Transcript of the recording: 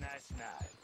nice night.